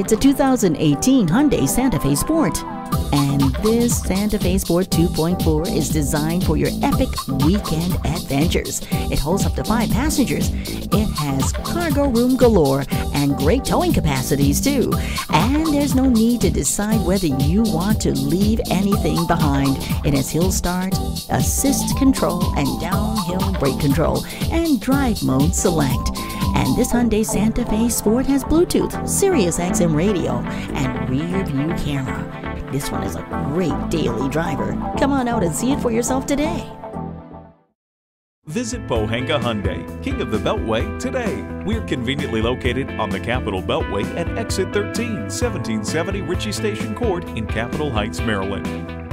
It's a 2018 Hyundai Santa Fe Sport. And this Santa Fe Sport 2.4 is designed for your epic weekend adventures. It holds up to 5 passengers. It has cargo room galore and great towing capacities too. And there's no need to decide whether you want to leave anything behind. It has hill start, assist control, and downhill brake control, and drive mode select. And this Hyundai Santa Fe Sport has Bluetooth, Sirius XM radio, and rear view camera. This one is a great daily driver. Come on out and see it for yourself today. Visit Pohanka Hyundai, King of the Beltway, today. We're conveniently located on the Capitol Beltway at exit 13, 1770 Ritchie Station Court in Capitol Heights, Maryland.